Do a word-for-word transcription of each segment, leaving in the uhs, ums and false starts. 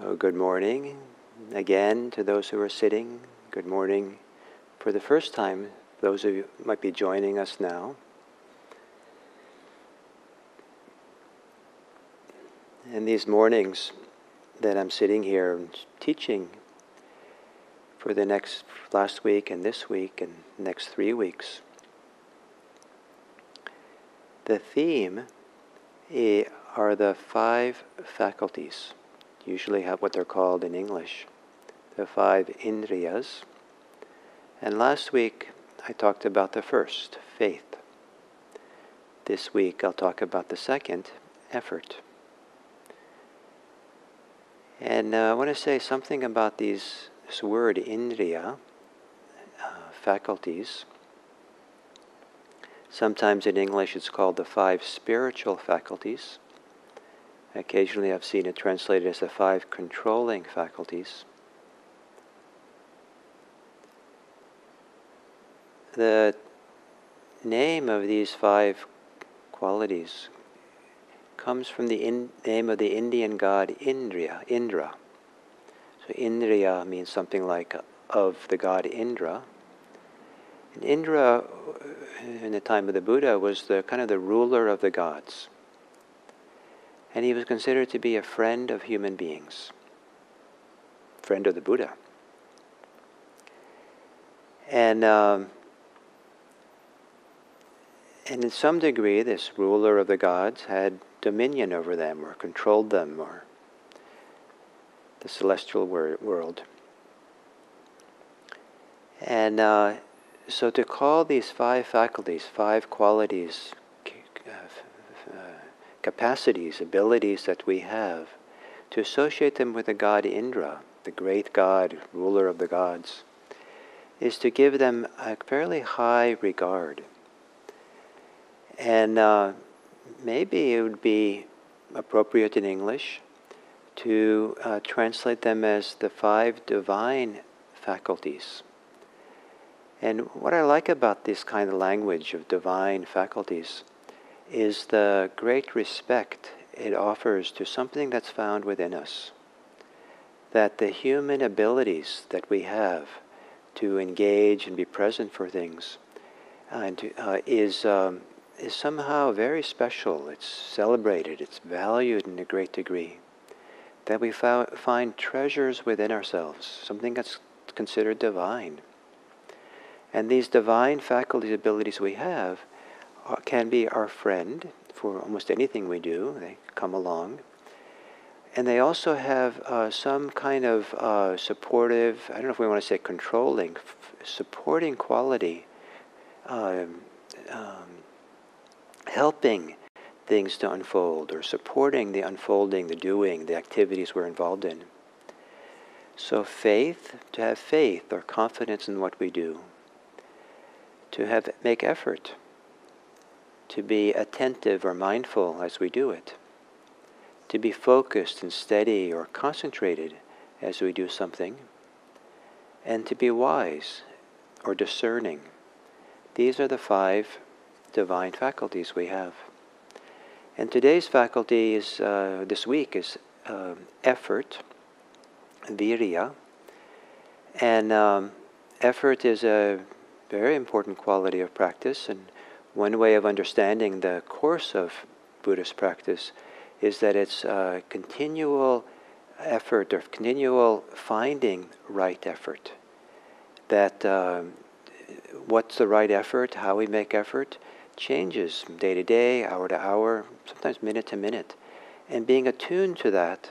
So good morning again to those who are sitting. Good morning for the first time, those of you who might be joining us now. And these mornings that I'm sitting here teaching for the next, last week and this week and next three weeks, the theme are the five faculties, usually have what they're called in English, the five Indriyas. And last week I talked about the first, faith. This week I'll talk about the second, effort. And uh, I want to say something about these, this word Indriya, uh, faculties. Sometimes in English it's called the five spiritual faculties. Occasionally I've seen it translated as the five controlling faculties. The name of these five qualities comes from the in name of the Indian god Indriya, Indra. So Indriya means something like of the god Indra. And Indra, in the time of the Buddha, was the kind of the ruler of the gods. And he was considered to be a friend of human beings, friend of the Buddha. And um, and in some degree, this ruler of the gods had dominion over them, or controlled them, or the celestial wor world. And uh, so to call these five faculties, five qualities, capacities, abilities that we have, to associate them with the god Indra, the great god, ruler of the gods, is to give them a fairly high regard. And uh, maybe it would be appropriate in English to uh, translate them as the five divine faculties. And what I like about this kind of language of divine faculties is the great respect it offers to something that's found within us. That the human abilities that we have to engage and be present for things uh, and to, uh, is, um, is somehow very special. It's celebrated, it's valued in a great degree. That we found, find treasures within ourselves, something that's considered divine. And these divine faculties, abilities we have, can be our friend for almost anything we do. They come along. And they also have uh, some kind of uh, supportive, I don't know if we want to say controlling, f supporting quality, um, um, helping things to unfold, or supporting the unfolding, the doing, the activities we're involved in. So faith, to have faith or confidence in what we do, to have make effort, to be attentive or mindful as we do it, to be focused and steady or concentrated as we do something, and to be wise or discerning. These are the five divine faculties we have. And today's faculty is, uh, this week is uh, effort, Viriya. And um, effort is a very important quality of practice, and one way of understanding the course of Buddhist practice is that it's a continual effort or continual finding right effort. That uh, what's the right effort, how we make effort, changes from day to day, hour to hour, sometimes minute to minute. And being attuned to that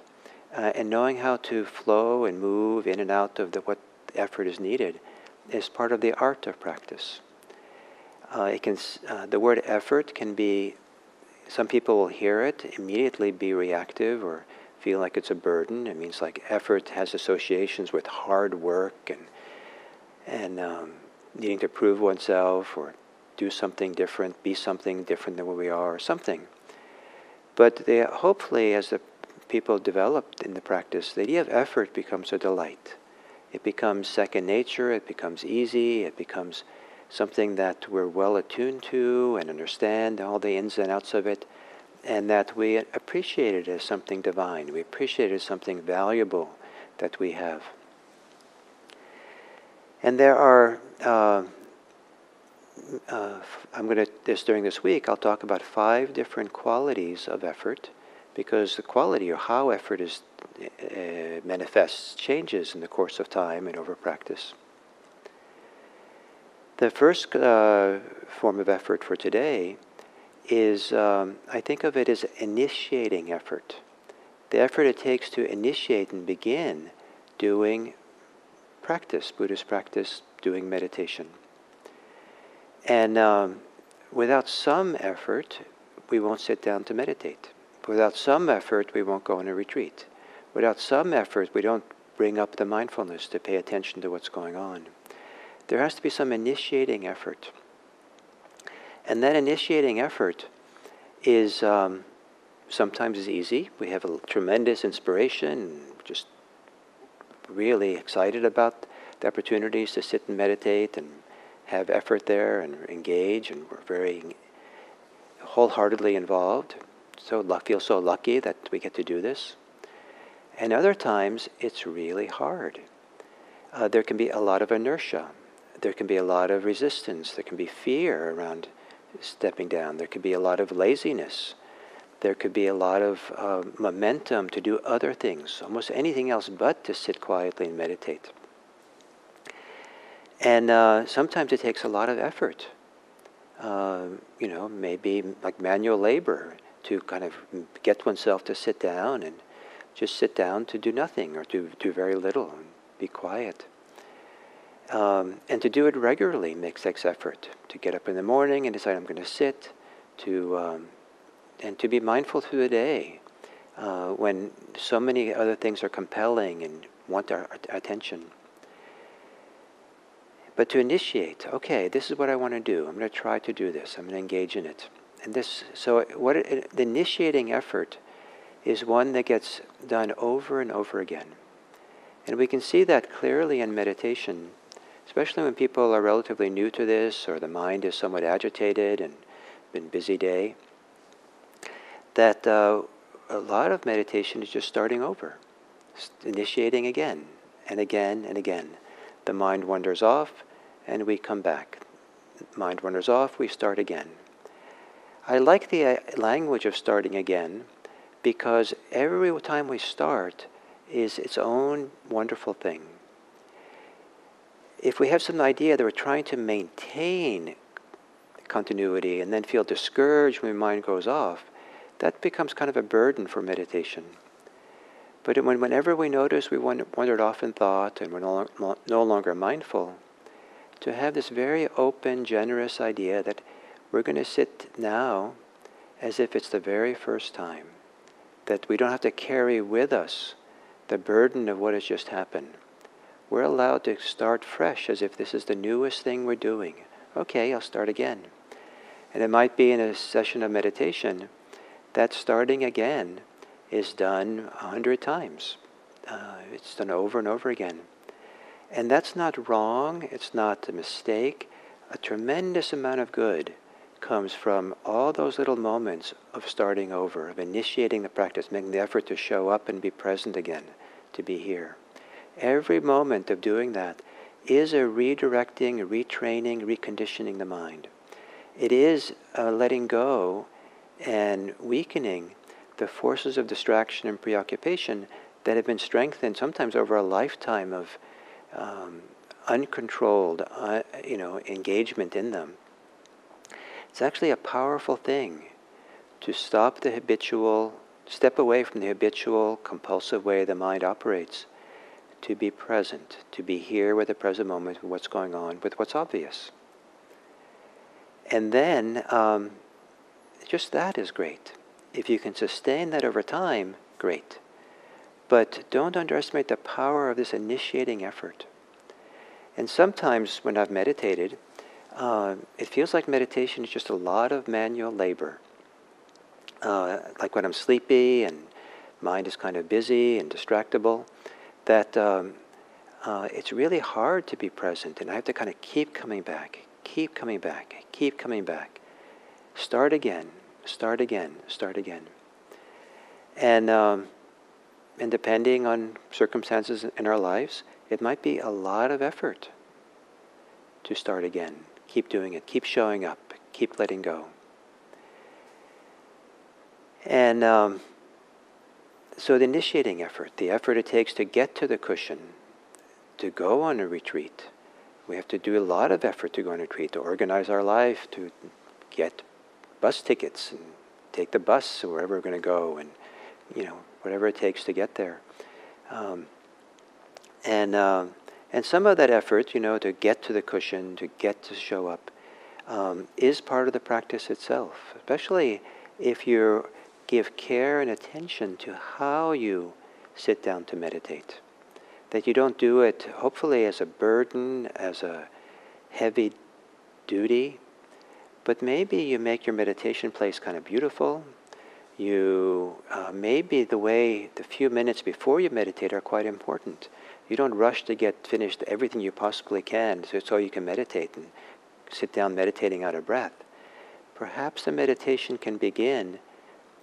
uh, and knowing how to flow and move in and out of the, what effort is needed is part of the art of practice. Uh, it can, uh, the word effort can be, some people will hear it, immediately be reactive or feel like it's a burden. It means like effort has associations with hard work and, and um, needing to prove oneself or do something different, be something different than what we are or something. But they, hopefully as the people develop in the practice, the idea of effort becomes a delight. It becomes second nature, it becomes easy, it becomes something that we're well attuned to and understand all the ins and outs of it, and that we appreciate it as something divine. We appreciate it as something valuable that we have. And there are, uh, uh, I'm going to, this during this week, I'll talk about five different qualities of effort, because the quality or how effort is uh, manifests changes in the course of time and over practice. The first uh, form of effort for today is, um, I think of it as initiating effort. The effort it takes to initiate and begin doing practice, Buddhist practice, doing meditation. And um, without some effort, we won't sit down to meditate. Without some effort, we won't go on a retreat. Without some effort, we don't bring up the mindfulness to pay attention to what's going on. There has to be some initiating effort. And that initiating effort is um, sometimes is easy. We have a tremendous inspiration, just really excited about the opportunities to sit and meditate and have effort there and engage, and we're very wholeheartedly involved. So I feel so lucky that we get to do this. And other times it's really hard. Uh, there can be a lot of inertia. There can be a lot of resistance. There can be fear around stepping down. There could be a lot of laziness. There could be a lot of uh, momentum to do other things, almost anything else but to sit quietly and meditate. And uh, sometimes it takes a lot of effort, uh, you know, maybe like manual labor to kind of get oneself to sit down and just sit down to do nothing or to do very little and be quiet. Um, and to do it regularly makes effort. To get up in the morning and decide I'm going to sit, to um, and to be mindful through the day uh, when so many other things are compelling and want our attention. But to initiate, okay, this is what I want to do. I'm going to try to do this. I'm going to engage in it. And this, so what it, the initiating effort is one that gets done over and over again, and we can see that clearly in meditation. Especially when people are relatively new to this, or the mind is somewhat agitated and been a busy day, that uh, a lot of meditation is just starting over, initiating again and again and again. The mind wanders off and we come back. The mind wanders off, we start again. I like the language of starting again, because every time we start is its own wonderful thing. If we have some idea that we're trying to maintain continuity and then feel discouraged when the mind goes off, that becomes kind of a burden for meditation. But when, whenever we notice we wandered off in thought and we're no, no longer mindful, to have this very open, generous idea that we're going to sit now as if it's the very first time, that we don't have to carry with us the burden of what has just happened. We're allowed to start fresh as if this is the newest thing we're doing. Okay, I'll start again. And it might be in a session of meditation that starting again is done a hundred times. Uh, it's done over and over again. And that's not wrong, it's not a mistake. A tremendous amount of good comes from all those little moments of starting over, of initiating the practice, making the effort to show up and be present again, to be here. Every moment of doing that is a redirecting, retraining, reconditioning the mind. It is uh, letting go and weakening the forces of distraction and preoccupation that have been strengthened sometimes over a lifetime of um, uncontrolled, uh, you know, engagement in them. It's actually a powerful thing to stop the habitual, step away from the habitual, compulsive way the mind operates, to be present, to be here with the present moment, with what's going on, with what's obvious. And then, um, just that is great. If you can sustain that over time, great. But don't underestimate the power of this initiating effort. And sometimes when I've meditated, uh, it feels like meditation is just a lot of manual labor. Uh, like when I'm sleepy and mind is kind of busy and distractible, that um, uh, it's really hard to be present, and I have to kind of keep coming back, keep coming back, keep coming back. Start again, Start again, start again. And, um, and depending on circumstances in our lives, it might be a lot of effort to start again. Keep doing it, keep showing up, keep letting go. And um, so the initiating effort, the effort it takes to get to the cushion, to go on a retreat. We have to do a lot of effort to go on a retreat, to organize our life, to get bus tickets, and take the bus wherever we're going to go, and, you know, whatever it takes to get there. Um, and, um, and some of that effort, you know, to get to the cushion, to get to show up, um, is part of the practice itself, especially if you give care and attention to how you sit down to meditate. That you don't do it, hopefully, as a burden, as a heavy duty, but maybe you make your meditation place kind of beautiful. You uh, maybe the way the few minutes before you meditate are quite important. You don't rush to get finished everything you possibly can so, so you can meditate and sit down meditating out of breath. Perhaps the meditation can begin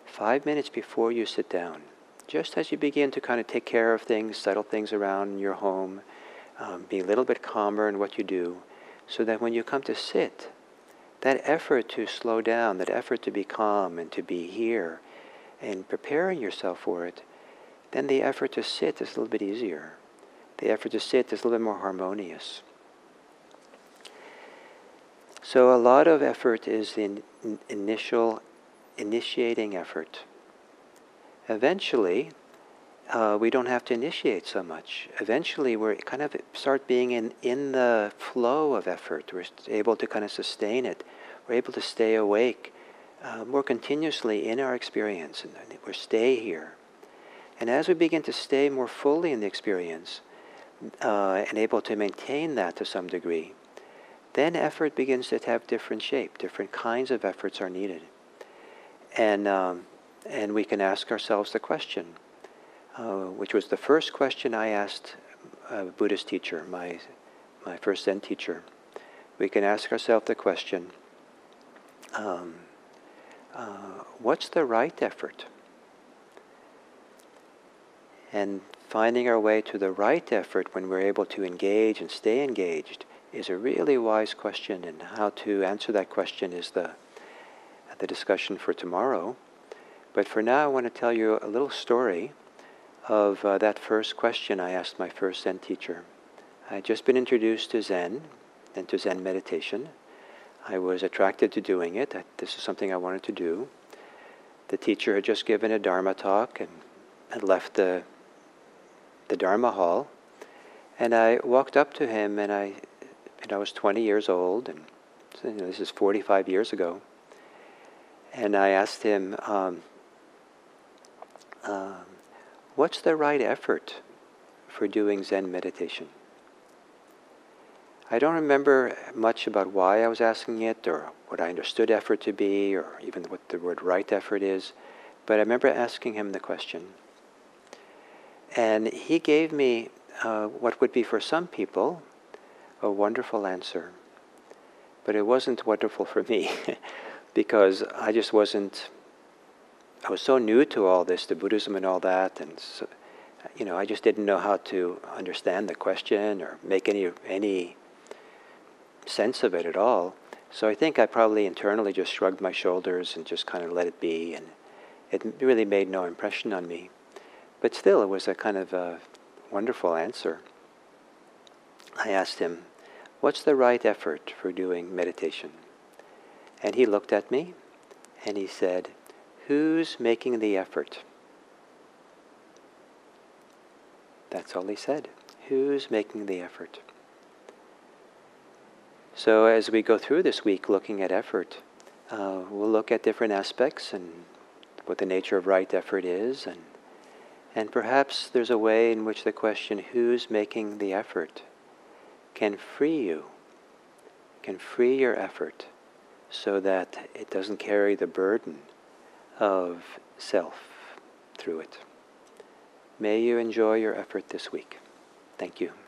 five minutes before you sit down. Just as you begin to kind of take care of things, settle things around in your home, um, be a little bit calmer in what you do, so that when you come to sit, that effort to slow down, that effort to be calm and to be here and preparing yourself for it, then the effort to sit is a little bit easier. The effort to sit is a little bit more harmonious. So a lot of effort is the in, in, initial initiating effort. Eventually, uh, we don't have to initiate so much. Eventually, we kind of start being in, in the flow of effort. We're able to kind of sustain it. We're able to stay awake uh, more continuously in our experience. And we stay here. And as we begin to stay more fully in the experience, uh, and able to maintain that to some degree, then effort begins to have different shape. Different kinds of efforts are needed. And... Um, And we can ask ourselves the question, uh, which was the first question I asked a Buddhist teacher, my, my first Zen teacher. We can ask ourselves the question, um, uh, what's the right effort? And finding our way to the right effort when we're able to engage and stay engaged is a really wise question, and how to answer that question is the, the discussion for tomorrow. But for now, I want to tell you a little story of uh, that first question I asked my first Zen teacher. I had just been introduced to Zen and to Zen meditation. I was attracted to doing it. I, this is something I wanted to do. The teacher had just given a Dharma talk and had left the, the Dharma hall. And I walked up to him, and I, and I was twenty years old, and you know, this is forty-five years ago. And I asked him, um, Um, what's the right effort for doing Zen meditation? I don't remember much about why I was asking it, or what I understood effort to be, or even what the word right effort is, but I remember asking him the question. And he gave me uh, what would be for some people a wonderful answer. But it wasn't wonderful for me, because I just wasn't I was so new to all this, to Buddhism and all that, and so, you know, I just didn't know how to understand the question or make any any sense of it at all. So I think I probably internally just shrugged my shoulders and just kind of let it be, and it really made no impression on me. But still, it was a kind of a wonderful answer. I asked him, "What's the right effort for doing meditation?" And he looked at me, and he said, "Who's making the effort?" That's all he said. Who's making the effort? So as we go through this week looking at effort, uh, we'll look at different aspects and what the nature of right effort is, and, and perhaps there's a way in which the question, who's making the effort, can free you, can free your effort so that it doesn't carry the burden of self through it. May you enjoy your effort this week. Thank you.